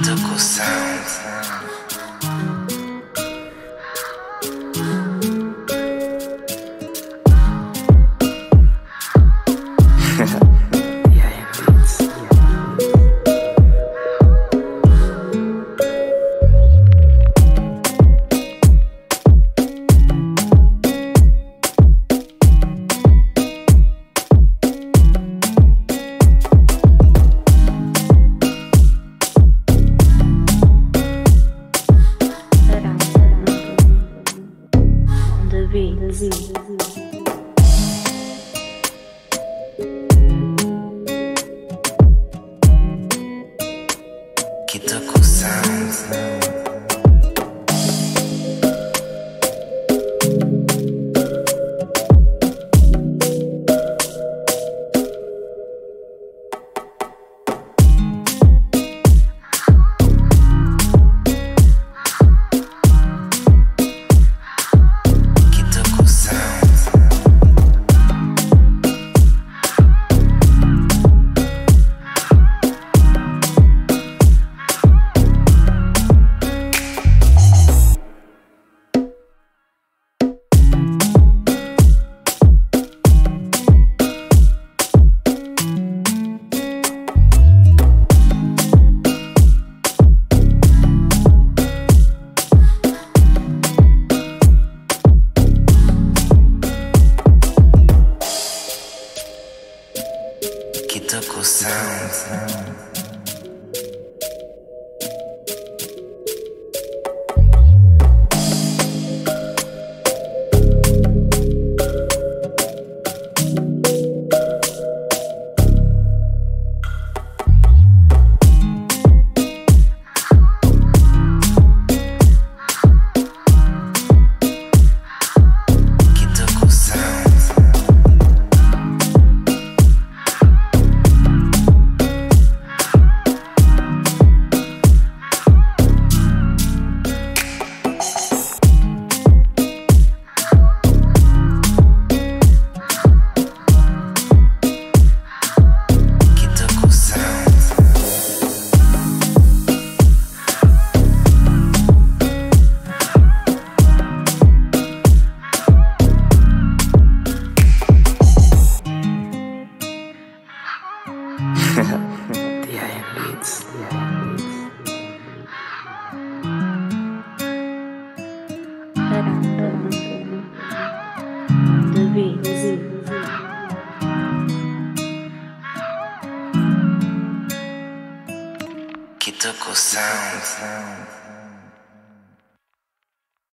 Kitoko Sound. Kitoko Sound. Kitoko Sound. Kitoko Sound.